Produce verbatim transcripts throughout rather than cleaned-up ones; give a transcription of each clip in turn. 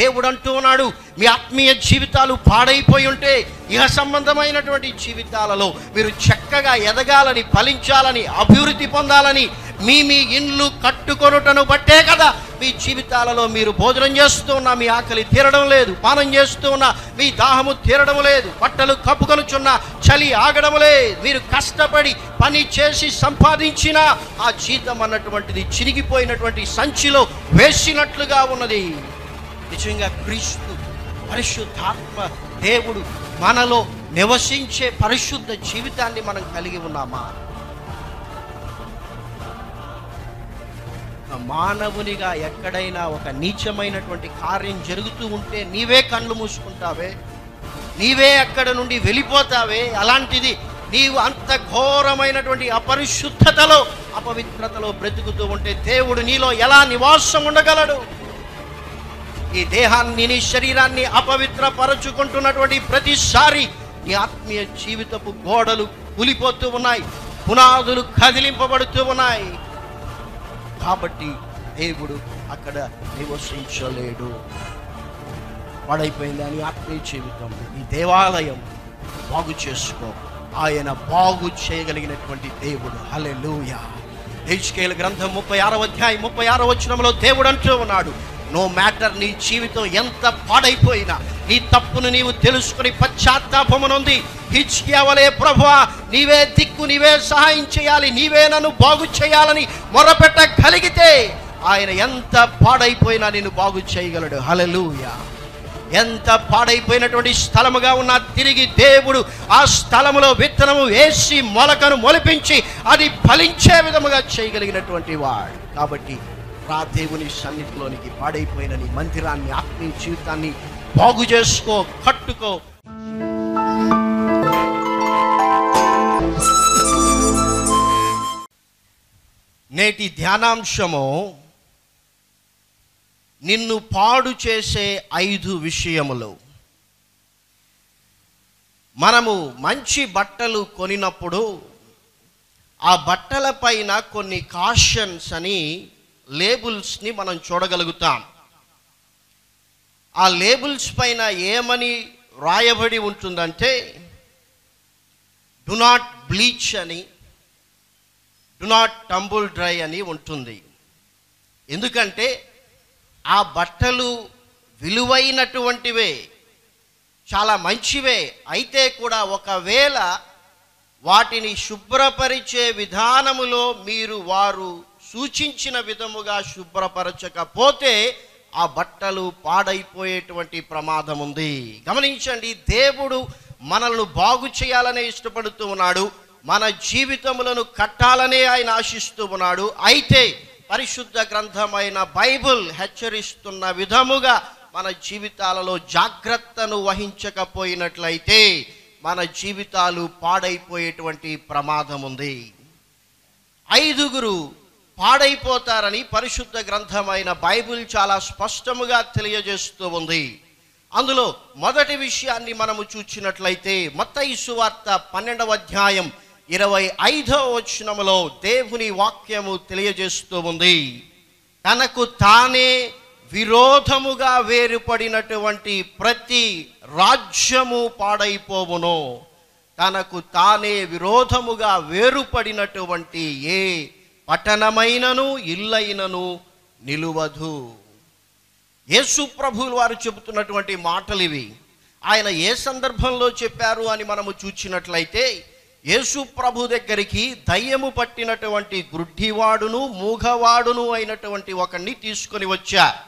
దేవుడు అంటూ ఉన్నాడు, మీ ఆత్మీయ జీవితాలు పాడైపోయి ఉంటే ఇహ సంబంధమైనటువంటి జీవితాలలో మీరు చక్కగా ఎదగాలని, ఫలించాలని, అభివృద్ధి పొందాలని, మీ మీ ఇండ్లు కట్టుకొనుటను బట్టే కదా మీ జీవితాలలో మీరు భోజనం చేస్తూ ఉన్నా మీ ఆకలి తీరడం లేదు, పానం చేస్తూ ఉన్నా మీ దాహము తీరడం లేదు, బట్టలు కప్పుకొనుచున్న చలి ఆగడం లేదు. మీరు కష్టపడి పని చేసి సంపాదించిన ఆ జీతం అన్నటువంటిది చిరిగిపోయినటువంటి సంచిలో వేసినట్లుగా ఉన్నది. నిజంగా క్రీస్తు పరిశుద్ధాత్మ దేవుడు మనలో నివసించే పరిశుద్ధ జీవితాన్ని మనం కలిగి ఉన్నామా? మానవునిగా ఎక్కడైనా ఒక నీచమైనటువంటి కార్యం జరుగుతూ ఉంటే నీవే కళ్ళు మూసుకుంటావే, నీవే అక్కడ నుండి వెళ్ళిపోతావే. అలాంటిది నీవు అంత ఘోరమైనటువంటి అపరిశుద్ధతలో, అపవిత్రతలో బ్రతుకుతూ ఉంటే దేవుడు నీలో ఎలా నివాసం ఉండగలడు? ఈ దేహాన్ని, నీ శరీరాన్ని అపవిత్రపరచుకుంటున్నటువంటి ప్రతిసారి నీ ఆత్మీయ జీవితపు గోడలు కూలిపోతూ ఉన్నాయి, పునాదులు కదిలింపబడుతూ ఉన్నాయి. కాబట్టి దేవుడు అక్కడ నివసించలేడు. పడైపోయింది అని ఆత్మీయ జీవితం. ఈ దేవాలయం బాగు చేసుకో. ఆయన బాగు చేయగలిగినటువంటి దేవుడు. హల్లెలూయా. హెచ్కేల్ గ్రంథం ముప్పై ఆరవ అధ్యాయం ముప్పై ఆరో వచనంలో దేవుడు అంటూ ఉన్నాడు, నో మ్యాటర్ నీ జీవితం ఎంత పాడైపోయినా, నీ తప్పును నీవు తెలుసుకుని పశ్చాత్తాపమునుంది హిజ్కియా వలే ప్రభువా నీవే దిక్కు, నీవే సహాయం చేయాలి, నీవే నన్ను బాగు చేయాలని మొరపెట్ట కలిగితే ఆయన ఎంత పాడైపోయినా నేను బాగు చేయగలడు. హల్లెలూయా. ఎంత పాడైపోయినటువంటి స్థలముగా ఉన్నా తిరిగి దేవుడు ఆ స్థలములో విత్తనము వేసి మొలకను మొలిపించి అది ఫలించే విధముగా చేయగలిగినటువంటి వాడు. కాబట్టి రా దేవుని సన్నిధిలోనికి. పాడైపోయిన నీ మందిరాన్ని, ఆత్మీయ జీవితాన్ని బాగు చేసుకో, కట్టుకో. నేటి ధ్యానాంశము నిన్ను పాడు చేసే ఐదు విషయములు. మనము మంచి బట్టలు కొనినప్పుడు ఆ బట్టల పైన కొన్ని కాషన్స్ అని లేబుల్స్ని మనం చూడగలుగుతాం. ఆ లేబుల్స్ పైన ఏమని రాయబడి ఉంటుందంటే డు నాట్ బ్లీచ్ అని, డు నాట్ టంబుల్ డ్రై అని ఉంటుంది. ఎందుకంటే ఆ బట్టలు విలువైనటువంటివే, చాలా మంచివే. అయితే కూడా ఒకవేళ వాటిని శుభ్రపరిచే విధానములో మీరు వారు సూచించిన విధముగా శుభ్రపరచకపోతే ఆ బట్టలు పాడైపోయేటువంటి ప్రమాదం ఉంది. గమనించండి, దేవుడు మనల్ని బాగు చేయాలనే ఇష్టపడుతూ ఉన్నాడు, మన జీవితములను కట్టాలనే ఆయన ఆశిస్తూ ఉన్నాడు. అయితే పరిశుద్ధ గ్రంథమైన బైబుల్ హెచ్చరిస్తున్న విధముగా మన జీవితాలలో జాగ్రత్తను వహించకపోయినట్లయితే మన జీవితాలు పాడైపోయేటువంటి ప్రమాదం ఉంది. ఐదుగురు పాడైపోతారని పరిశుద్ధ గ్రంథమైన బైబిల్ చాలా స్పష్టముగా తెలియజేస్తూ ఉంది. అందులో మొదటి విషయాన్ని మనము చూచినట్లయితే మత్తయి సువార్త పన్నెండవ అధ్యాయం ఇరవై ఐదవ వచనములో దేవుని వాక్యము తెలియజేస్తూ ఉంది, తనకు తానే విరోధముగా వేరుపడినటువంటి ప్రతి రాజ్యము పాడైపోవును. తనకు తానే విరోధముగా వేరుపడినటువంటి ఏ పట్టణమైనను ఇల్లైనను నిలువదు. యేసు ప్రభువులు వారు చెబుతున్నటువంటి మాటలు ఇవి. ఆయన ఏ సందర్భంలో చెప్పారు అని మనము చూచినట్లయితే యేసు ప్రభు దగ్గరికి దయ్యము పట్టినటువంటి గ్రుడ్డివాడును మూగవాడును అయినటువంటి ఒకడిని తీసుకొని వచ్చారు.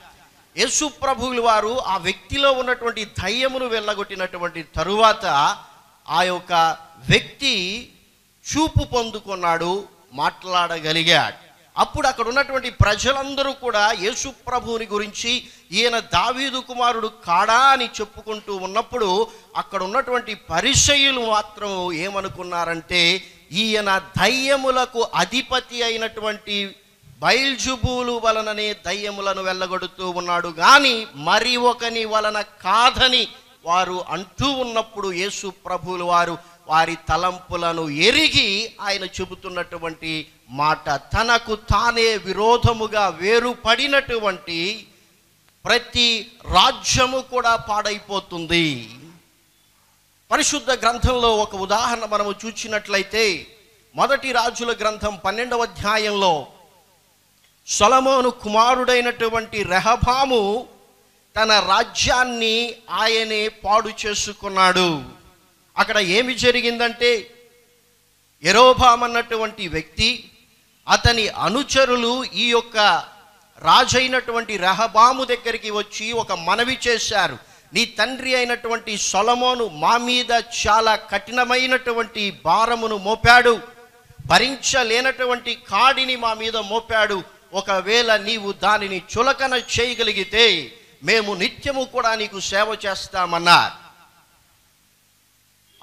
యేసు ప్రభువులు వారు ఆ వ్యక్తిలో ఉన్నటువంటి దయ్యమును వెళ్ళగొట్టినటువంటి తరువాత ఆ యొక్క వ్యక్తి చూపు పొందుకున్నాడు, మాట్లాడగలిగాడు. అప్పుడు అక్కడ ఉన్నటువంటి ప్రజలందరూ కూడా యేసు ప్రభువుని గురించి ఈయన దావీదు కుమారుడు కాడా అని చెప్పుకుంటూ ఉన్నప్పుడు అక్కడ ఉన్నటువంటి పరిసయ్యులు మాత్రం ఏమనుకున్నారంటే ఈయన దయ్యములకు అధిపతి అయినటువంటి బయల్జబూలు వలననే దయ్యములను వెళ్ళగొడుతూ ఉన్నాడు కానీ మరి ఒకని వలన కాదని వారు అంటూ ఉన్నప్పుడు యేసు ప్రభువులు వారు వారి తలంపులను ఎరిగి ఆయన చెబుతున్నటువంటి మాట, తనకు తానే విరోధముగా వేరుపడినటువంటి ప్రతి రాజ్యము కూడా పాడైపోతుంది. పరిశుద్ధ గ్రంథంలో ఒక ఉదాహరణ మనము చూచినట్లయితే మొదటి రాజుల గ్రంథం పన్నెండవ అధ్యాయంలో సొలొమోను కుమారుడైనటువంటి రెహబాము తన రాజ్యాన్ని ఆయనే పాడు చేసుకున్నాడు. అక్కడ ఏమి జరిగిందంటే యెరోబాము అన్నటువంటి వ్యక్తి అతని అనుచరులు ఈ యొక్క రాజైనటువంటి రెహబాము దగ్గరికి వచ్చి ఒక మనవి చేశారు. నీ తండ్రి అయినటువంటి సొలొమోను మా మీద చాలా కఠినమైనటువంటి భారమును మోపాడు, భరించలేనటువంటి కాడిని మా మీద మోపాడు. ఒకవేళ నీవు దానిని చులకన చేయగలిగితే మేము నిత్యము కూడా నీకు సేవ చేస్తామన్నారు.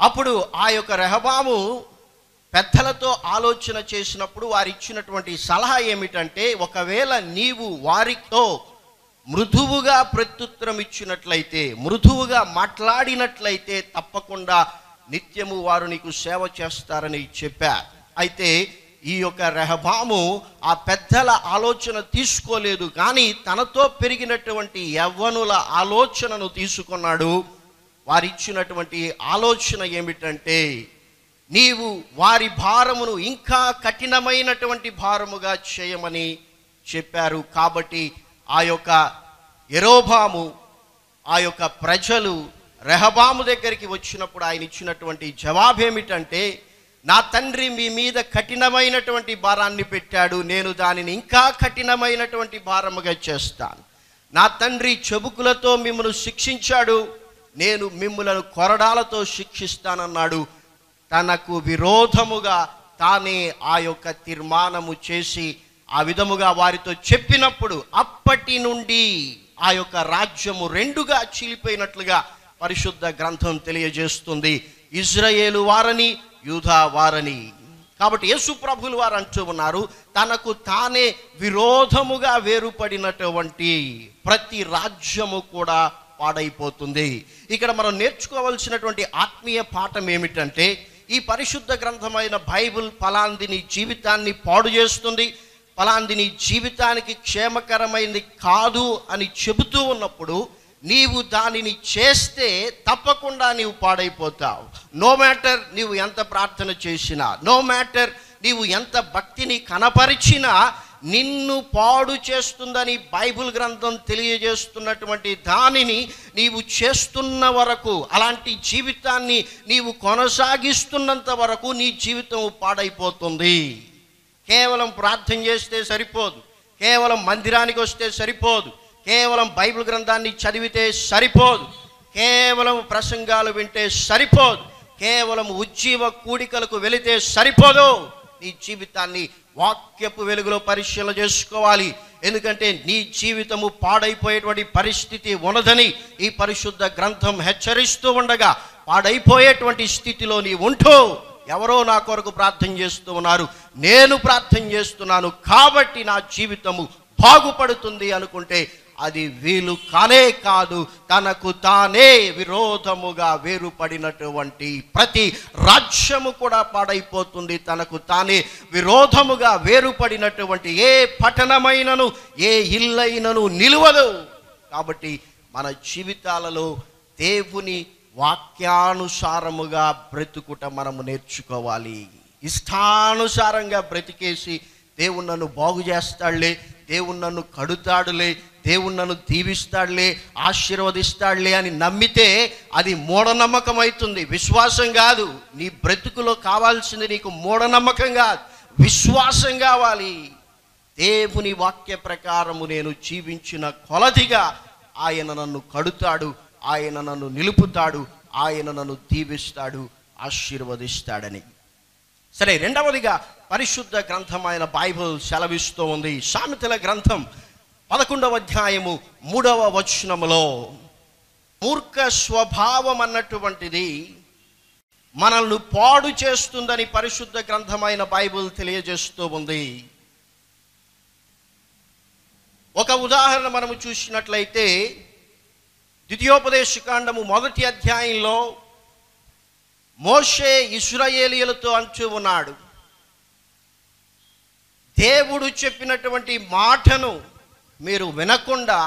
అప్పుడు ఆ యొక్క రెహబాము పెద్దలతో ఆలోచన చేసినప్పుడు వారు ఇచ్చినటువంటి సలహా ఏమిటంటే, ఒకవేళ నీవు వారితో మృదువుగా ప్రత్యుత్తరం ఇచ్చినట్లయితే, మృదువుగా మాట్లాడినట్లయితే తప్పకుండా నిత్యము వారు నీకు సేవ చేస్తారని చెప్పారు. అయితే ఈ యొక్క రెహబాము ఆ పెద్దల ఆలోచన తీసుకోలేదు, కానీ తనతో పెరిగినటువంటి యవ్వనుల ఆలోచనను తీసుకున్నాడు. వారిచ్చినటువంటి ఆలోచన ఏమిటంటే, నీవు వారి భారమును ఇంకా కఠినమైనటువంటి భారముగా చేయమని చెప్పారు. కాబట్టి ఆ యొక్క యెరోబాము ఆ యొక్క ప్రజలు రెహబాము దగ్గరికి వచ్చినప్పుడు ఆయన ఇచ్చినటువంటి జవాబు ఏమిటంటే, నా తండ్రి మీ మీద కఠినమైనటువంటి భారాన్ని పెట్టాడు, నేను దానిని ఇంకా కఠినమైనటువంటి భారముగా చేస్తాను. నా తండ్రి చెబుకులతో మిమ్మల్ని శిక్షించాడు, నేను మిమ్మలను కొరడాలతో శిక్షిస్తానన్నాడు. తనకు విరోధముగా తానే ఆ యొక్క తీర్మానము చేసి ఆ విధముగా వారితో చెప్పినప్పుడు అప్పటి నుండి ఆ యొక్క రాజ్యము రెండుగా చీలిపోయినట్లుగా పరిశుద్ధ గ్రంథం తెలియజేస్తుంది, ఇజ్రాయేలు వారని యూదా వారని. కాబట్టి యేసు ప్రభువులు వారు అంటూ ఉన్నారు, తనకు తానే విరోధముగా వేరుపడినటువంటి ప్రతి రాజ్యము కూడా పాడైపోతుంది. ఇక్కడ మనం నేర్చుకోవాల్సినటువంటి ఆత్మీయ పాఠం ఏమిటంటే, ఈ పరిశుద్ధ గ్రంథమైన బైబిల్ ఫలాందిని జీవితాన్ని పాడు చేస్తుంది, ఫలాందిని జీవితానికి క్షేమకరమైంది కాదు అని చెబుతూ ఉన్నప్పుడు నీవు దానిని చేస్తే తప్పకుండా నీవు పాడైపోతావు. నో మ్యాటర్ నీవు ఎంత ప్రార్థన చేసినా, నో మ్యాటర్ నీవు ఎంత భక్తిని కనపరిచినా నిన్ను పాడు చేస్తుందని బైబిల్ గ్రంథం తెలియజేస్తున్నటువంటి దానిని నీవు చేస్తున్న వరకు, అలాంటి జీవితాన్ని నీవు కొనసాగిస్తున్నంత వరకు నీ జీవితం పాడైపోతుంది. కేవలం ప్రార్థన చేస్తే సరిపోదు, కేవలం మందిరానికి వస్తే సరిపోదు, కేవలం బైబిల్ గ్రంథాన్ని చదివితే సరిపోదు, కేవలం ప్రసంగాలు వింటే సరిపోదు, కేవలం ఉజ్జీవ కూడికలకు వెళితే సరిపోదు. నీ జీవితాన్ని వాక్యపు వెలుగులో పరిశీలన చేసుకోవాలి. ఎందుకంటే నీ జీవితము పాడైపోయేటువంటి పరిస్థితి ఉన్నదని ఈ పరిశుద్ధ గ్రంథం హెచ్చరిస్తూ ఉండగా, పాడైపోయేటువంటి స్థితిలో నీ ఉంటూ ఎవరో నా కొరకు ప్రార్థన చేస్తూ ఉన్నారు, నేను ప్రార్థన చేస్తున్నాను కాబట్టి నా జీవితము బాగుపడుతుంది అనుకుంటే అది వీలు కానే కాదు. తనకు తానే విరోధముగా వేరుపడినటువంటి ప్రతి రాజ్యము కూడా పాడైపోతుంది. తనకు తానే విరోధముగా వేరుపడినటువంటి ఏ పట్టణమైనను ఏ ఇల్లైనను నిలవదు. కాబట్టి మన జీవితాలలో దేవుని వాక్యానుసారముగా బ్రతుకుట మనము నేర్చుకోవాలి. ఇష్టానుసారంగా బ్రతికేసి దేవుడు నన్ను బాగు చేస్తాడులే, దేవుడు నన్ను కడుతాడులే, దేవుడు నన్ను దీవిస్తాడులే, ఆశీర్వదిస్తాడులే అని నమ్మితే అది మూఢనమ్మకం అవుతుంది, విశ్వాసం కాదు. నీ బ్రతుకులో కావాల్సింది నీకు మూఢనమ్మకం కాదు, విశ్వాసం కావాలి. దేవుని వాక్య ప్రకారము నేను జీవించిన కొలదిగా ఆయన నన్ను కడుతాడు, ఆయన నన్ను నిలుపుతాడు, ఆయన నన్ను దీవిస్తాడు, ఆశీర్వదిస్తాడని. సరే, రెండవదిగా పరిశుద్ధ గ్రంథమైన బైబిల్ సెలవిస్తూ ఉంది, సామెతల గ్రంథం పదకొండవ అధ్యాయము మూడవ వచనములో, మూర్ఖ స్వభావం అన్నటువంటిది మనల్ని పాడు చేస్తుందని పరిశుద్ధ గ్రంథమైన బైబిల్ తెలియజేస్తూ ఉంది. ఒక ఉదాహరణ మనము చూసినట్లయితే ద్వితీయోపదేశ కాండము మొదటి అధ్యాయంలో మోషే ఇశ్రాయేలీయులతో అంటూ ఉన్నాడు, దేవుడు చెప్పినటువంటి మాటను మీరు వినకుండా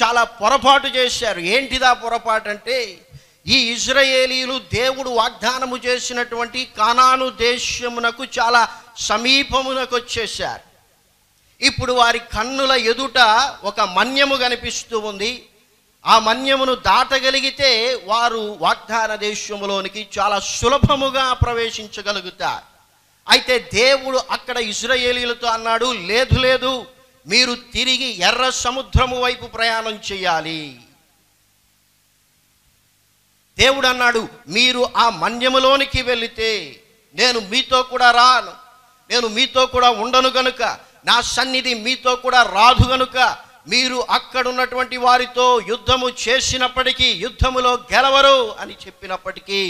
చాలా పొరపాటు చేశారు. ఏంటిదా పొరపాటు అంటే, ఈ ఇజ్రాయేలీలు దేవుడు వాగ్దానము చేసినటువంటి కానాను దేశమునకు చాలా సమీపమునకు వచ్చేశారు. ఇప్పుడు వారి కన్నుల ఎదుట ఒక మన్యము కనిపిస్తూ ఉంది. ఆ మన్యమును దాటగలిగితే వారు వాగ్దాన దేశములోనికి చాలా సులభముగా ప్రవేశించగలుగుతారు. అయితే దేవుడు అక్కడ ఇజ్రాయేలీలతో అన్నాడు, లేదు లేదు, మీరు తిరిగి ఎర్ర సముద్రము వైపు ప్రయాణం చేయాలి. దేవుడు అన్నాడు, మీరు ఆ మన్యములోనికి వెళితే నేను మీతో కూడా రాను, నేను మీతో కూడా ఉండను గనుక, నా సన్నిధి మీతో కూడా రాదు గనుక, మీరు అక్కడున్నటువంటి వారితో యుద్ధము చేసినప్పటికీ యుద్ధములో గెలవరు అని చెప్పినప్పటికీ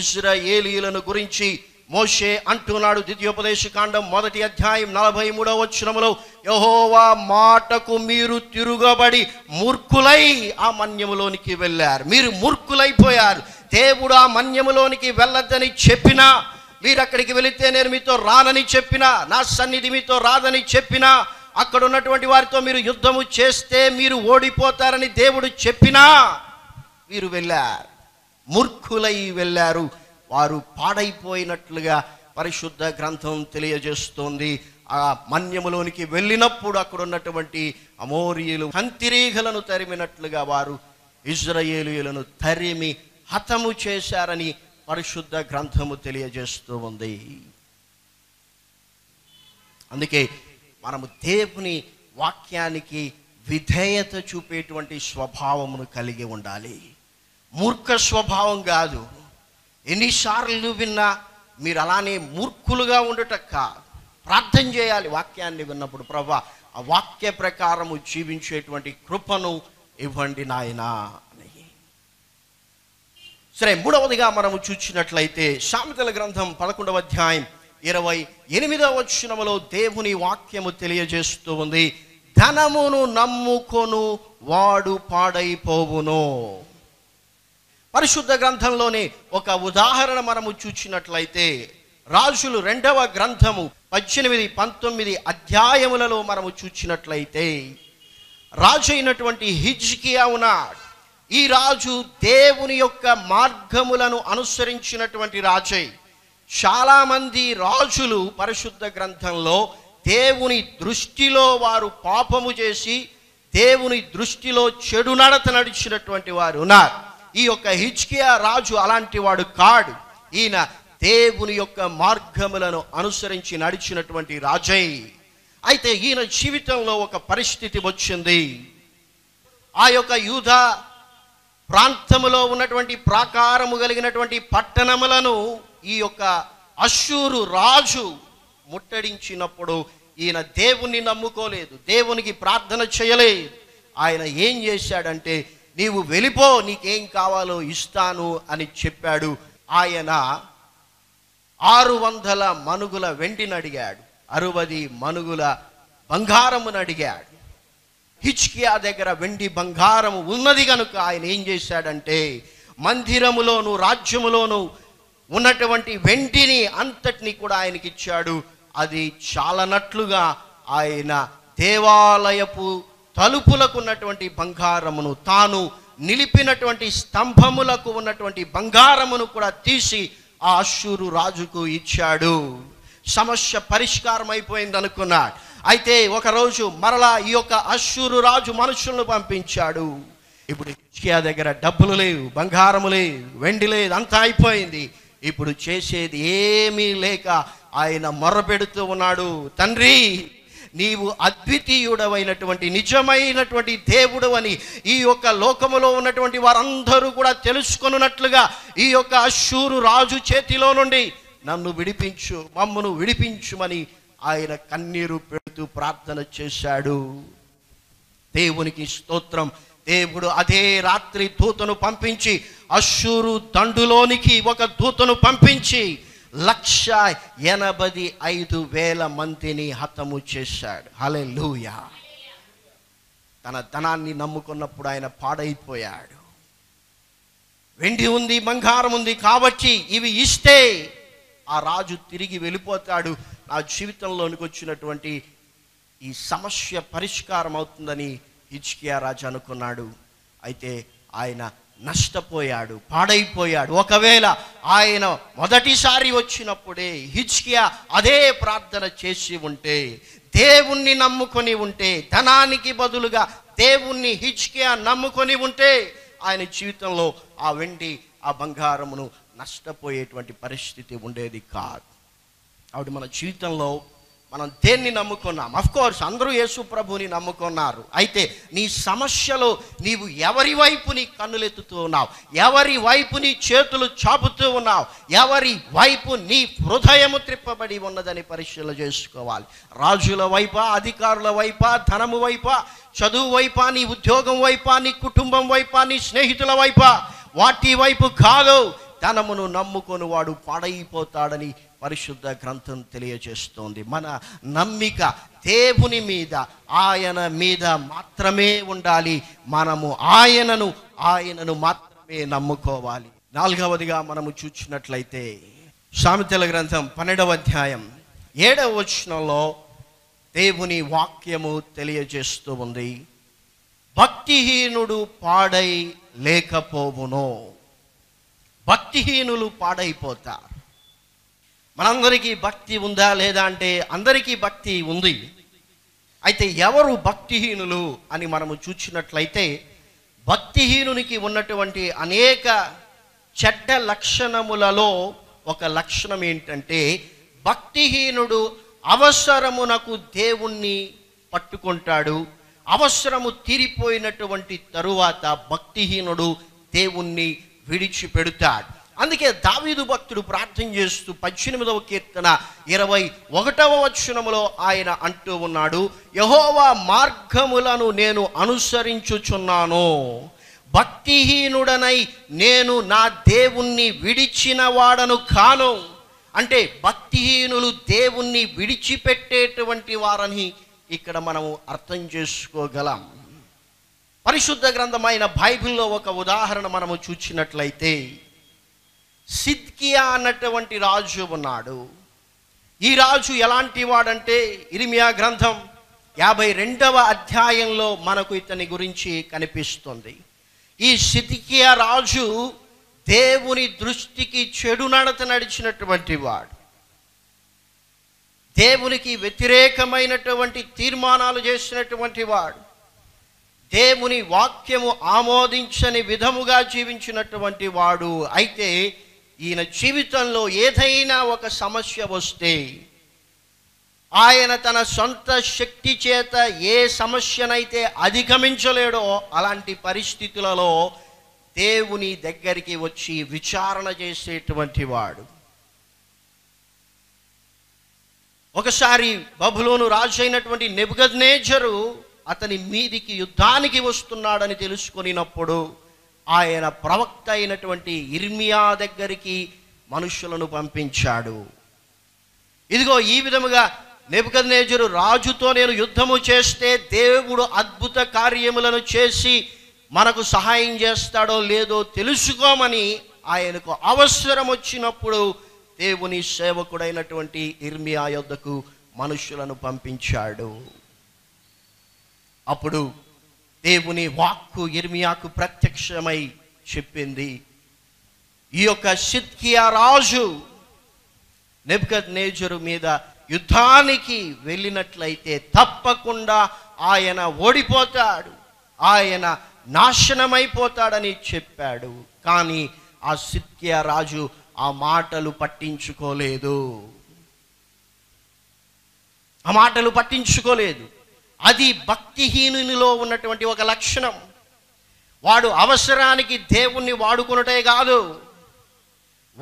ఇజ్రాయేలీలను గురించి మోషే అంటున్నాడు. ద్వితీయోపదేశకాండం మొదటి అధ్యాయం నలభై మూడవ వచనములో, యెహోవా మాటకు మీరు తిరుగబడి మూర్ఖులై ఆ మన్యములోనికి వెళ్ళారు. మీరు మూర్ఖులైపోయారు. దేవుడు ఆ మన్యములోనికి వెళ్ళొద్దని చెప్పినా, మీరు అక్కడికి వెళితే నేను మీతో రానని చెప్పినా, నా సన్నిధి మీతో రాదని చెప్పినా, అక్కడ ఉన్నటువంటి వారితో మీరు యుద్ధము చేస్తే మీరు ఓడిపోతారని దేవుడు చెప్పినా మీరు వెళ్ళారు. మూర్ఖులై వెళ్ళారు. వారు పాడైపోయినట్లుగా పరిశుద్ధ గ్రంథం తెలియజేస్తోంది. ఆ మన్యములోనికి వెళ్ళినప్పుడు అక్కడ ఉన్నటువంటి అమోరీయులు కంతిరీగలను తరిమినట్లుగా వారు ఇజ్రాయేలీయులను తరిమి హతము చేశారని పరిశుద్ధ గ్రంథము తెలియజేస్తూ ఉంది. అందుకే మనము దేవుని వాక్యానికి విధేయత చూపేటువంటి స్వభావమును కలిగి ఉండాలి. మూర్ఖ స్వభావం కాదు. ఎన్నిసార్లు విన్నా మీరు అలానే మూర్ఖులుగా ఉండట కాదు. ప్రార్థన చేయాలి వాక్యాన్ని విన్నప్పుడు, ప్రభువా ఆ వాక్య ప్రకారము జీవించేటువంటి కృపను ఇవ్వండి నాయనా అని. సరే, మూడవదిగా మనము చూసినట్లయితే సామెతల గ్రంథం పదకొండవ అధ్యాయం ఇరవై ఎనిమిదవ వచనములో దేవుని వాక్యము తెలియజేస్తూ ఉంది, ధనమును నమ్ముకొను వాడు పాడైపోవును. పరిశుద్ధ గ్రంథంలోనే ఒక ఉదాహరణ మనము చూచినట్లయితే రాజులు రెండవ గ్రంథము పద్దెనిమిది పంతొమ్మిది అధ్యాయములలో మనము చూచినట్లయితే రాజు అయినటువంటి హిజ్కియా ఉన్నాడు. ఈ రాజు దేవుని యొక్క మార్గములను అనుసరించినటువంటి రాజే. చాలామంది రాజులు పరిశుద్ధ గ్రంథంలో దేవుని దృష్టిలో వారు పాపము చేసి దేవుని దృష్టిలో చెడు నడత నడిచినటువంటి వారు ఉన్నారు. ఈ యొక్క హిజ్కియా రాజు అలాంటి వాడు కాడు. ఈయన దేవుని యొక్క మార్గములను అనుసరించి నడిచినటువంటి రాజై. అయితే ఈయన జీవితంలో ఒక పరిస్థితి వచ్చింది. ఆ యొక్క యూదా ప్రాంతములో ఉన్నటువంటి ప్రాకారము కలిగినటువంటి పట్టణములను ఈ యొక్క అశ్షూరు రాజు ముట్టడించినప్పుడు ఈయన దేవుణ్ణి నమ్ముకోలేదు, దేవునికి ప్రార్థన చేయలేదు. ఆయన ఏం చేశాడంటే, నీవు వెళ్ళిపో, నీకేం కావాలో ఇస్తాను అని చెప్పాడు. ఆయన ఆరు వందల మనుగుల వెండిని అడిగాడు, అరవది మనుగుల బంగారమును అడిగాడు. హిజ్కియా దగ్గర వెండి బంగారము ఉన్నది కనుక ఆయన ఏం చేశాడంటే, మందిరములోను రాజ్యములోను ఉన్నటువంటి వెండిని అంతటిని కూడా ఆయనకి ఇచ్చాడు. అది చాలనట్లుగా ఆయన దేవాలయపు తలుపులకు ఉన్నటువంటి బంగారమును, తాను నిలిపినటువంటి స్తంభములకు ఉన్నటువంటి బంగారమును కూడా తీసి ఆ అశ్షూరు రాజుకు ఇచ్చాడు. సమస్య పరిష్కారం అయిపోయింది అనుకున్నాడు. అయితే ఒకరోజు మరలా ఈ యొక్క అశ్షూరు రాజు మనుషులను పంపించాడు. ఇప్పుడు హిజ్కియా దగ్గర డబ్బులు లేవు, బంగారము లేదు, వెండి లేదు, అంతా అయిపోయింది. ఇప్పుడు చేసేది ఏమీ లేక ఆయన మొరపెడుతూ ఉన్నాడు, తండ్రి నీవు అద్వితీయుడవైనటువంటి నిజమైనటువంటి దేవుడు అని ఈ యొక్క లోకములో ఉన్నటువంటి వారందరూ కూడా తెలుసుకొనున్నట్లుగా ఈ యొక్క అశ్షూరు రాజు చేతిలో నుండి నన్ను విడిపించు, మమ్మను విడిపించుమని ఆయన కన్నీరు పెడుతూ ప్రార్థన చేశాడు. దేవునికి స్తోత్రం. దేవుడు అదే రాత్రి దూతను పంపించి అశ్షూరు దండులోనికి ఒక దూతను పంపించి లక్ష ఎనభై ఐదు వేల మందిని హతము చేశాడు. హల్లెలూయా. తన ధనాన్ని నమ్ముకున్నప్పుడు ఆయన పాడైపోయాడు. వెండి ఉంది, బంగారం ఉంది, కాబట్టి ఇవి ఇస్తే ఆ రాజు తిరిగి వెళ్ళిపోతాడు, నా జీవితంలోనికి వచ్చినటువంటి ఈ సమస్య పరిష్కారం అవుతుందని హిజ్కియా రాజు అనుకున్నాడు. అయితే ఆయన నష్టపోయాడు, పాడైపోయాడు. ఒకవేళ ఆయన మొదటిసారి వచ్చినప్పుడే హిజ్కియా అదే ప్రార్థన చేసి ఉంటే, దేవుణ్ణి నమ్ముకొని ఉంటే, ధనానికి బదులుగా దేవుణ్ణి హిజ్కియా నమ్ముకొని ఉంటే ఆయన జీవితంలో ఆ వెండి ఆ బంగారమును నష్టపోయేటువంటి పరిస్థితి ఉండేది కాదు. కాబట్టి మన జీవితంలో మనం దేన్ని నమ్ముకున్నాం? అఫ్ కోర్స్ అందరూ యేసు ప్రభుని నమ్ముకున్నారు. అయితే నీ సమస్యలో నీవు ఎవరి వైపు నీ కన్నులెత్తుతూ ఉన్నావు? ఎవరి వైపు నీ చేతులు చాపుతూ ఉన్నావు? ఎవరి వైపు నీ హృదయము త్రిప్పబడి ఉన్నదని పరిశీలన చేసుకోవాలి. రాజుల వైపా, అధికారుల వైపా, ధనము వైపా, చదువు వైపా, నీ ఉద్యోగం వైపా, నీ కుటుంబం వైపా, నీ స్నేహితుల వైపా? వాటి వైపు కాదు. ధనమును నమ్ముకొని వాడు పాడైపోతాడని పరిశుద్ధ గ్రంథం తెలియజేస్తోంది. మన నమ్మిక దేవుని మీద, ఆయన మీద మాత్రమే ఉండాలి. మనము ఆయనను ఆయనను మాత్రమే నమ్ముకోవాలి. నాలుగవదిగా మనము చూసినట్లయితే సామెతల గ్రంథం పన్నెండవ అధ్యాయం ఏడవ వచనంలో దేవుని వాక్యము తెలియజేస్తూ ఉంది, భక్తిహీనుడు పాడై లేకపోవును. భక్తిహీనులు పాడైపోతారు. మనందరికీ భక్తి ఉందా లేదా అంటే అందరికీ భక్తి ఉంది. అయితే ఎవరు భక్తిహీనులు అని మనము చూసినట్లయితే, భక్తిహీనునికి ఉన్నటువంటి అనేక చెడ్డ లక్షణములలో ఒక లక్షణం ఏంటంటే, భక్తిహీనుడు అవసరమునకు దేవుణ్ణి పట్టుకుంటాడు. అవసరము తీరిపోయినటువంటి తరువాత భక్తిహీనుడు దేవుణ్ణి విడిచిపెడతాడు. అందుకే దావీదు భక్తుడు ప్రార్థన చేస్తూ పద్దెనిమిదవ కీర్తన ఇరవై ఒకటవ వచనములో ఆయన అంటూ ఉన్నాడు, యెహోవా మార్గములను నేను అనుసరించుచున్నాను, భక్తిహీనుడనై నేను నా దేవుణ్ణి విడిచిన వాడను కాను. అంటే భక్తిహీనులు దేవుణ్ణి విడిచిపెట్టేటువంటి వారని ఇక్కడ మనము అర్థం చేసుకోగలం. పరిశుద్ధ గ్రంథమైన బైబిల్లో ఒక ఉదాహరణ మనము చూచినట్లయితే, సిద్కియా అన్నటువంటి రాజు ఉన్నాడు. ఈ రాజు ఎలాంటి వాడంటే, ఇర్మియా గ్రంథం యాభై రెండవ అధ్యాయంలో మనకు ఇతని గురించి కనిపిస్తుంది. ఈ సిద్కియా రాజు దేవుని దృష్టికి చెడు నడత నడిచినటువంటి వాడు, దేవునికి వ్యతిరేకమైనటువంటి తీర్మానాలు చేసినటువంటి వాడు, దేవుని వాక్యము ఆమోదించని విధముగా జీవించినటువంటి వాడు. అయితే ఈయన జీవితంలో ఏదైనా ఒక సమస్య వస్తే ఆయన తన సొంత శక్తి చేత ఏ సమస్యనైతే అధిగమించలేడో అలాంటి పరిస్థితులలో దేవుని దగ్గరికి వచ్చి విచారణ చేసేటువంటి వాడు. ఒకసారి బబులోను రాజు అయినటువంటి నెబుకద్నెజరు అతని మీదికి యుద్ధానికి వస్తున్నాడని తెలుసుకొనినప్పుడు ఆయన ప్రవక్త అయినటువంటి ఇర్మియా దగ్గరికి మనుషులను పంపించాడు. ఇదిగో ఈ విధముగా నెబుకద్నెజరు రాజుతో నేను యుద్ధము చేస్తే దేవుడు అద్భుత కార్యములను చేసి మనకు సహాయం చేస్తాడో లేదో తెలుసుకోమని ఆయనకు అవసరం వచ్చినప్పుడు దేవుని సేవకుడైనటువంటి ఇర్మియా యొద్దకు మనుషులను పంపించాడు. అప్పుడు దేవుని వాక్కు ఇర్మియాకు ప్రత్యక్షమై చెప్పింది, ఈ యొక్క సిద్కియా రాజు నెబుకద్నెజరు మీద యుద్ధానికి వెళ్ళినట్లయితే తప్పకుండా ఆయన ఓడిపోతాడు, ఆయన నాశనమైపోతాడని చెప్పాడు. కానీ ఆ సిద్కియా రాజు ఆ మాటలు పట్టించుకోలేదు, ఆ మాటలు పట్టించుకోలేదు. అది భక్తిహీనునిలో ఉన్నటువంటి ఒక లక్షణం. వాడు అవసరానికి దేవుణ్ణి వాడుకునటే కాదు,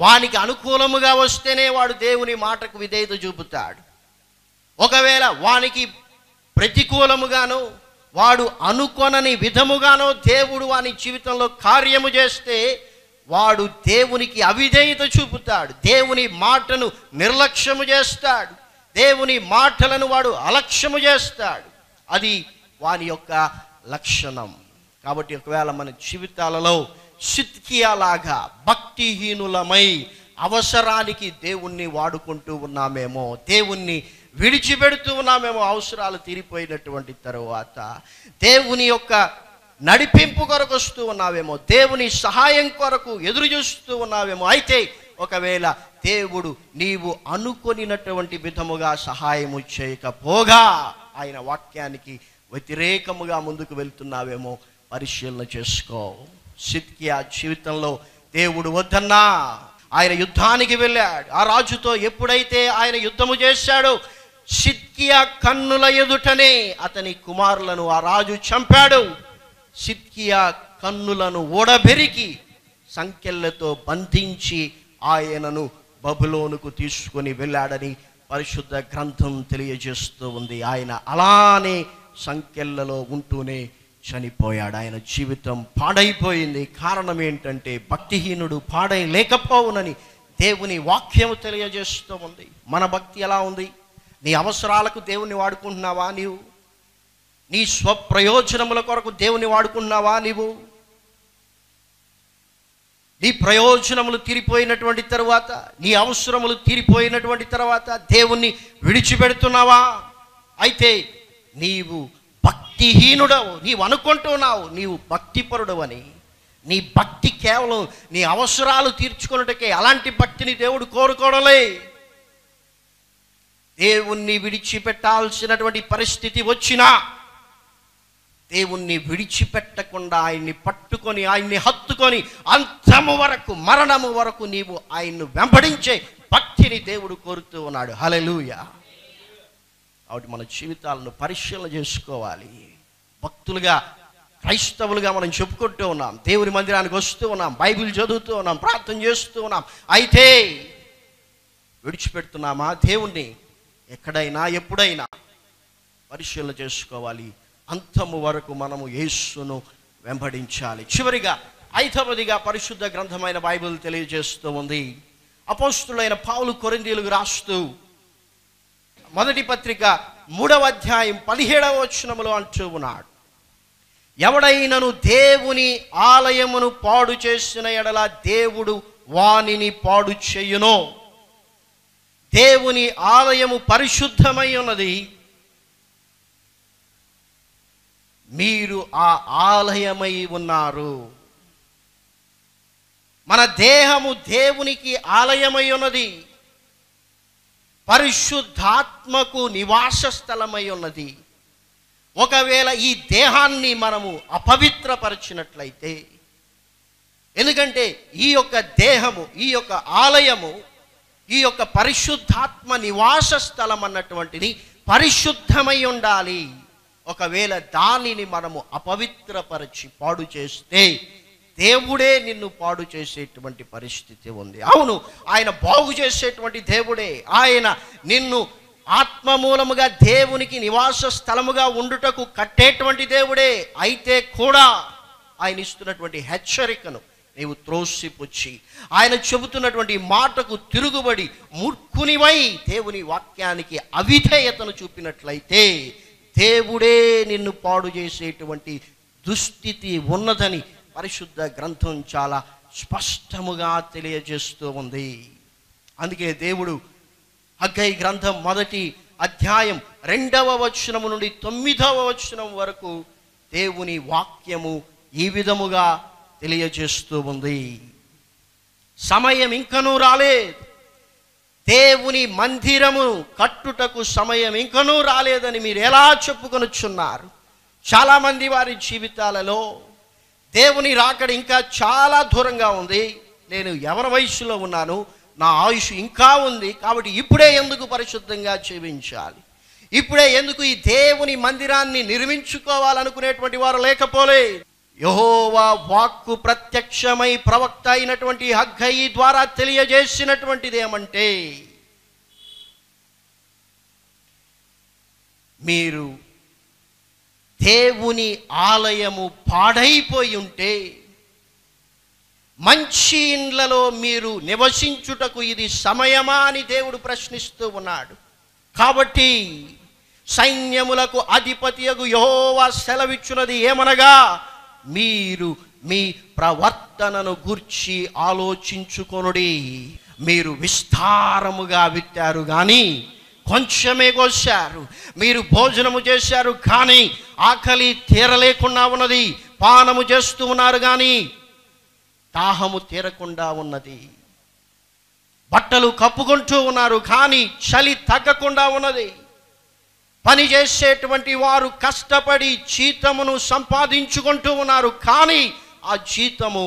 వానికి అనుకూలముగా వస్తేనే వాడు దేవుని మాటకు విధేయత చూపుతాడు. ఒకవేళ వానికి ప్రతికూలముగాను వాడు అనుకొనని విధముగానో దేవుడు వాని జీవితంలో కార్యము చేస్తే వాడు దేవునికి అవిధేయత చూపుతాడు, దేవుని మాటను నిర్లక్ష్యము చేస్తాడు, దేవుని మాటలను వాడు అలక్ష్యము చేస్తాడు. అది వాని యొక్క లక్షణం. కాబట్టి ఒకవేళ మన జీవితాలలో సిద్కియా లాగా భక్తిహీనులమై అవసరానికి దేవుణ్ణి వాడుకుంటూ ఉన్నామేమో, దేవుణ్ణి విడిచిపెడుతూ ఉన్నామేమో అవసరాలు తీరిపోయినటువంటి తరువాత దేవుని యొక్క నడిపింపు కొరకు వస్తూ ఉన్నావేమో, దేవుని సహాయం కొరకు ఎదురు చూస్తూ ఉన్నావేమో. అయితే ఒకవేళ దేవుడు నీవు అనుకొనినటువంటి విధముగా సహాయము చేయకపోగా ఆయన వాక్యానికి వ్యతిరేకముగా ముందుకు వెళ్తున్నావేమో పరిశీలన చేసుకో. సిద్కియా జీవితంలో దేవుడు వద్దన్నా ఆయన యుద్ధానికి వెళ్ళాడు. ఆ రాజుతో ఎప్పుడైతే ఆయన యుద్ధము చేశాడో సిద్కియా కన్నుల ఎదుటనే అతని కుమారులను ఆ రాజు చంపాడు. సిద్కియా కన్నులను ఓడబెరికి సంకెళ్లతో బంధించి ఆయనను బబులోనుకు తీసుకొని వెళ్ళాడని పరిశుద్ధ గ్రంథం తెలియజేస్తూ ఉంది. ఆయన అలానే సంకెళ్లలో ఉంటూనే చనిపోయాడు. ఆయన జీవితం పాడైపోయింది. కారణం ఏంటంటే భక్తిహీనుడు పాడై లేకపోవునని దేవుని వాక్యము తెలియజేస్తూ ఉంది. మన భక్తి ఎలా ఉంది? నీ అవసరాలకు దేవుని వాడుకుంటున్నావా నీవు? నీ స్వప్రయోజనముల కొరకు దేవుని వాడుకున్నావా నీవు? నీ ప్రయోజనములు తీరిపోయినటువంటి తర్వాత, నీ అవసరములు తీరిపోయినటువంటి తర్వాత దేవుణ్ణి విడిచిపెడుతున్నావా? అయితే నీవు భక్తిహీనుడవు. నీవు అనుకుంటున్నావు నీవు భక్తిపరుడవని. నీ భక్తి కేవలం నీ అవసరాలు తీర్చుకున్నటకే. అలాంటి భక్తిని దేవుడు కోరుకోవడలే. దేవుణ్ణి విడిచిపెట్టాల్సినటువంటి పరిస్థితి వచ్చినా దేవుణ్ణి విడిచిపెట్టకుండా ఆయన్ని పట్టుకొని, ఆయన్ని హత్తుకొని అంతము వరకు, మరణము వరకు నీవు ఆయన్ను వెంబడించే భక్తిని దేవుడు కోరుతూ ఉన్నాడు. హల్లెలూయా. కాబట్టి మన జీవితాలను పరిశీలన చేసుకోవాలి. భక్తులుగా, క్రైస్తవులుగా మనం చెప్పుకుంటూ ఉన్నాం, దేవుని మందిరానికి వస్తూ ఉన్నాం, బైబిల్ చదువుతూ ఉన్నాం, ప్రార్థన చేస్తూ ఉన్నాం. అయితే విడిచిపెడుతున్నామా దేవుణ్ణి? ఎక్కడైనా ఎప్పుడైనా పరిశీలన చేసుకోవాలి. అంతము వరకు మనము యేసును వెంబడించాలి. చివరిగా ఐదవదిగా పరిశుద్ధ గ్రంథమైన బైబిల్ తెలియజేస్తూ ఉంది. అపోస్తులైన పౌలు కొరింథీయులకు రాస్తూ మొదటి పత్రిక మూడవ అధ్యాయం పదిహేడవ వచనములో అంటూ ఉన్నాడు, ఎవడైనను దేవుని ఆలయమును పాడు చేసిన ఎడల దేవుడు వానిని పాడు చేయును. దేవుని ఆలయము పరిశుద్ధమై ఉన్నది, మీరు ఆ ఆలయమై ఉన్నారు. మన దేహము దేవునికి ఆలయమై ఉన్నది, పరిశుద్ధాత్మకు నివాస స్థలమై ఉన్నది. ఒకవేళ ఈ దేహాన్ని మనము అపవిత్రపరిచినట్లయితే, ఎందుకంటే ఈ యొక్క దేహము, ఈ యొక్క ఆలయము, ఈ యొక్క పరిశుద్ధాత్మ నివాస స్థలం అన్నటువంటిది పరిశుద్ధమై ఉండాలి. ఒకవేళ దానిని మనము అపవిత్రపరిచి పాడు చేస్తే దేవుడే నిన్ను పాడు చేసేటువంటి పరిస్థితి ఉంది. అవును, ఆయన బాగు చేసేటువంటి దేవుడే. ఆయన నిన్ను ఆత్మమూలముగా దేవునికి నివాస స్థలముగా ఉండుటకు కట్టేటువంటి దేవుడే. అయితే కూడా ఆయన ఇస్తున్నటువంటి హెచ్చరికను నీవు త్రోసిపుచ్చి, ఆయన చెబుతున్నటువంటి మాటకు తిరుగుబడి మూర్ఖునివై దేవుని వాక్యానికి అవిధేయతను చూపినట్లయితే దేవుడే నిన్ను పాడు చేసేటువంటి దుస్థితి ఉన్నదని పరిశుద్ధ గ్రంథం చాలా స్పష్టముగా తెలియజేస్తూ ఉంది. అందుకే దేవుడు హగ్గయి గ్రంథం మొదటి అధ్యాయం రెండవ వచనము నుండి తొమ్మిదవ వచనం వరకు దేవుని వాక్యము ఈ విధముగా తెలియజేస్తూ ఉంది. సమయం ఇంకనూ రాలేదు, దేవుని మందిరము కట్టుటకు సమయం ఇంకనూ రాలేదని మీరు ఎలా చెప్పుకొనుచున్నారు? చాలామంది వారి జీవితాలలో దేవుని రాకడ ఇంకా చాలా దూరంగా ఉంది, నేను యవన వయసులో ఉన్నాను, నా ఆయుష్ ఇంకా ఉంది, కాబట్టి ఇప్పుడే ఎందుకు పరిశుద్ధంగా జీవించాలి, ఇప్పుడే ఎందుకు ఈ దేవుని మందిరాన్ని నిర్మించుకోవాలనుకునేటువంటి వారు లేకపోలే. యెహోవా వాక్కు ప్రత్యక్షమై ప్రవక్త అయినటువంటి హగ్గయి ద్వారా తెలియజేసినటువంటిది ఏమంటే, మీరు దేవుని ఆలయము పాడైపోయి ఉంటే మంచి ఇండ్లలో మీరు నివసించుటకు ఇది సమయమా అని దేవుడు ప్రశ్నిస్తూ ఉన్నాడు. కాబట్టి సైన్యములకు అధిపతియగు యెహోవా సెలవిచ్చున్నది ఏమనగా, మీరు మీ ప్రవర్తనను గూర్చి ఆలోచించుకొనుడి. మీరు విస్తారముగా విత్తారు గాని కొంచెమే కోశారు, మీరు భోజనము చేశారు కానీ ఆకలి తీరలేకుండా ఉన్నది, పానము చేస్తూ ఉన్నారు కానీ దాహము తీరకుండా ఉన్నది, బట్టలు కప్పుకుంటూ ఉన్నారు కానీ చలి తగ్గకుండా ఉన్నది, పని చేసేటువంటి వారు కష్టపడి జీతమును సంపాదించుకుంటూ ఉన్నారు కానీ ఆ జీతము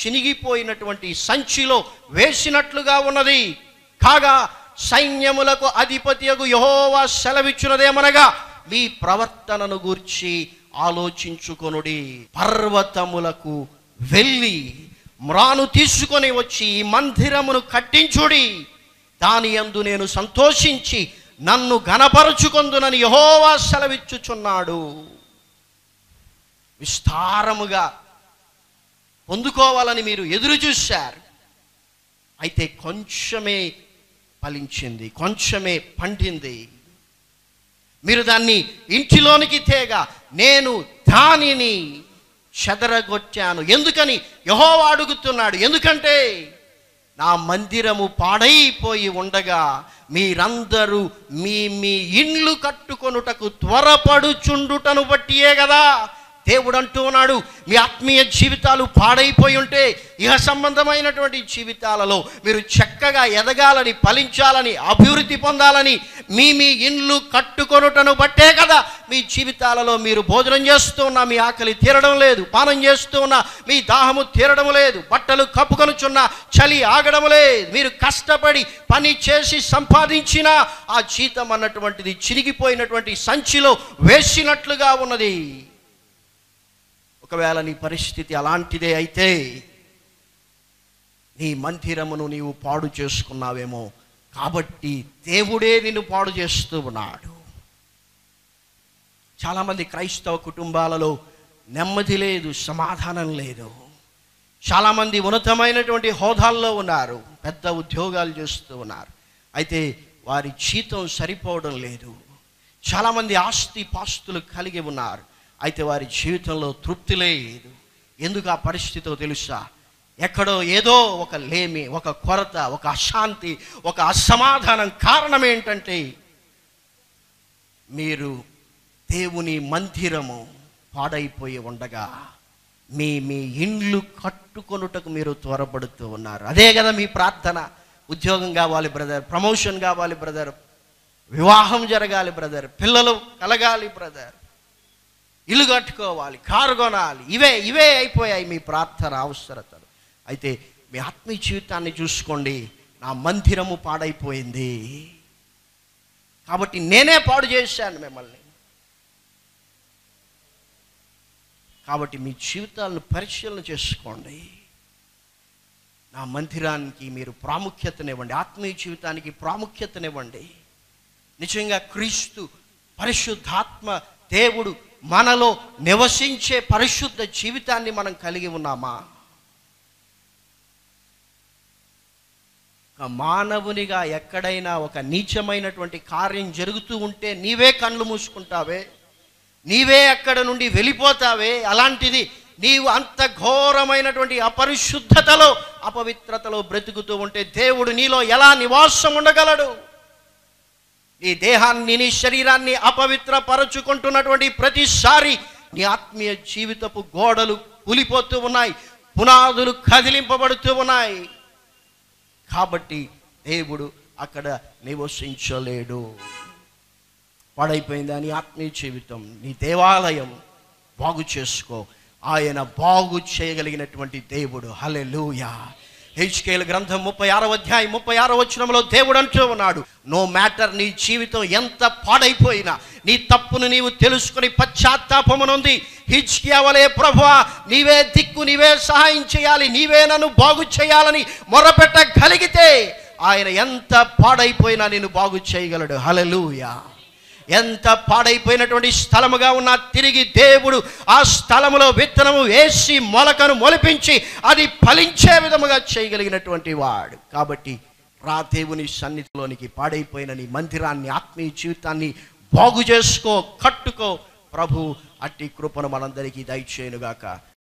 చినిగిపోయినటువంటి సంచిలో వేసినట్లుగా ఉన్నది. కాగా సైన్యములకు అధిపతియగు యెహోవా సెలవిచ్చునదేమనగా మీ ప్రవర్తనను గూర్చి ఆలోచించుకొనుడి, పర్వతములకు వెళ్ళి మ్రాను తీసుకొని వచ్చి మందిరమును కట్టించుడి, దాని యందు నేను సంతోషించి నన్ను ఘనపరచుకొందునని యెహోవా సెలవిచ్చుచున్నాడు. విస్తారముగా పొందుకోవాలని మీరు ఎదురు చూశారు, అయితే కొంచెమే ఫలించింది, కొంచెమే పండింది. మీరు దాన్ని ఇంటిలోనికి తేగా నేను దానిని చెదరగొట్టాను. ఎందుకని యెహోవా అడుగుతున్నాడు? ఎందుకంటే నా మందిరము పాడైపోయి ఉండగా మీరందరూ మీ మీ ఇండ్లు కట్టుకొనుటకు త్వరపడుచుండుటను బట్టియే కదా. దేవుడు అంటూ ఉన్నాడు, మీ ఆత్మీయ జీవితాలు పాడైపోయి ఉంటే ఇహ సంబంధమైనటువంటి జీవితాలలో మీరు చక్కగా ఎదగాలని, ఫలించాలని, అభివృద్ధి పొందాలని మీ మీ ఇండ్లు కట్టుకొనుటను బట్టే కదా మీ జీవితాలలో మీరు భోజనం చేస్తూ ఉన్నా మీ ఆకలి తీరడం లేదు, పానం చేస్తూ ఉన్నా మీ దాహము తీరడం లేదు, బట్టలు కప్పుకొనుచున్నా చలి ఆగడం లేదు, మీరు కష్టపడి పని చేసి సంపాదించిన ఆ జీతం అన్నటువంటిది చిరిగిపోయినటువంటి సంచిలో వేసినట్లుగా ఉన్నది. ఒకవేళ నీ పరిస్థితి అలాంటిదే అయితే నీ మందిరమును నీవు పాడు చేసుకున్నావేమో, కాబట్టి దేవుడే నిన్ను పాడు చేస్తూ ఉన్నాడు. చాలామంది క్రైస్తవ కుటుంబాలలో నెమ్మది లేదు, సమాధానం లేదు. చాలామంది ఉన్నతమైనటువంటి హోదాల్లో ఉన్నారు, పెద్ద ఉద్యోగాలు చేస్తూ ఉన్నారు, అయితే వారి జీతం సరిపోవడం లేదు. చాలామంది ఆస్తి పాస్తులు కలిగి ఉన్నారు, అయితే వారి జీవితంలో తృప్తి లేదు. ఎందుకు ఆ పరిస్థితితో తెలుసా? ఎక్కడో ఏదో ఒక లేమి, ఒక కొరత, ఒక అశాంతి, ఒక అసమాధానం. కారణం ఏంటంటే మీరు దేవుని మందిరము పాడైపోయి ఉండగా మీ మీ ఇండ్లు కట్టుకొనుటకు మీరు త్వరపడుతూ ఉన్నారు. అదే కదా మీ ప్రార్థన. ఉద్యోగం కావాలి బ్రదర్, ప్రమోషన్ కావాలి బ్రదర్, వివాహం జరగాలి బ్రదర్, పిల్లలు కలగాలి బ్రదర్, ఇల్లు కట్టుకోవాలి, కారు కొనాలి, ఇవే ఇవే అయిపోయాయి మీ ప్రార్థన అవసరతలు. అయితే మీ ఆత్మీయ జీవితాన్ని చూసుకోండి, నా మందిరము పాడైపోయింది కాబట్టి నేనే పాడు చేశాను మిమ్మల్ని, కాబట్టి మీ జీవితాలను పరిశీలన చేసుకోండి. నా మందిరానికి మీరు ప్రాముఖ్యతనివ్వండి, ఆత్మీయ జీవితానికి ప్రాముఖ్యతనివ్వండి. నిజంగా క్రీస్తు పరిశుద్ధాత్మ దేవుడు మనలో నివసించే పరిశుద్ధ జీవితాన్ని మనం కలిగి ఉన్నామా? మానవునిగా ఎక్కడైనా ఒక నీచమైనటువంటి కార్యం జరుగుతూ ఉంటే నీవే కళ్ళు మూసుకుంటావే, నీవే అక్కడ నుండి వెళ్ళిపోతావే. అలాంటిది నీవు అంత ఘోరమైనటువంటి అపరిశుద్ధతలో, అపవిత్రతలో బ్రతుకుతూ ఉంటే దేవుడు నీలో ఎలా నివాసం ఉండగలడు? నీ దేహాన్ని, నీ శరీరాన్ని అపవిత్రపరచుకుంటున్నటువంటి ప్రతిసారి నీ ఆత్మీయ జీవితపు గోడలు కూలిపోతూ ఉన్నాయి, పునాదులు కదిలింపబడుతూ ఉన్నాయి. కాబట్టి దేవుడు అక్కడ నివసించలేడు. పాడైపోయిందా నీ ఆత్మీయ జీవితం? నీ దేవాలయం బాగు చేసుకో. ఆయన బాగు చేయగలిగినటువంటి దేవుడు. హల్లెలూయా. హెచ్కేల్ గ్రంథం ముప్పై ఆరో అధ్యాయం ముప్పై ఆరో వచనంలో దేవుడు అంటూ ఉన్నాడు, నో మ్యాటర్ నీ జీవితం ఎంత పాడైపోయినా, నీ తప్పును నీవు తెలుసుకుని పశ్చాత్తాపమునుంది హిజ్కియా వలే ప్రభువా నీవే దిక్కు, నీవే సహాయం చేయాలి, నీవే నన్ను బాగు చేయాలని మొరపెట్టగలిగితే ఆయన ఎంత పాడైపోయినా నిన్ను బాగు చేయగలడు. హల్లెలూయా. ఎంత పాడైపోయినటువంటి స్థలముగా ఉన్నా తిరిగి దేవుడు ఆ స్థలములో విత్తనము వేసి మొలకను మొలిపించి అది ఫలించే విధముగా చేయగలిగినటువంటి వాడు. కాబట్టి రా దేవుని సన్నిధిలోనికి. పాడైపోయిన నీ మందిరాన్ని, ఆత్మీయ జీవితాన్ని బాగు చేసుకో, కట్టుకో. ప్రభు అట్టి కృపను మనందరికీ దయచేయునుగాక.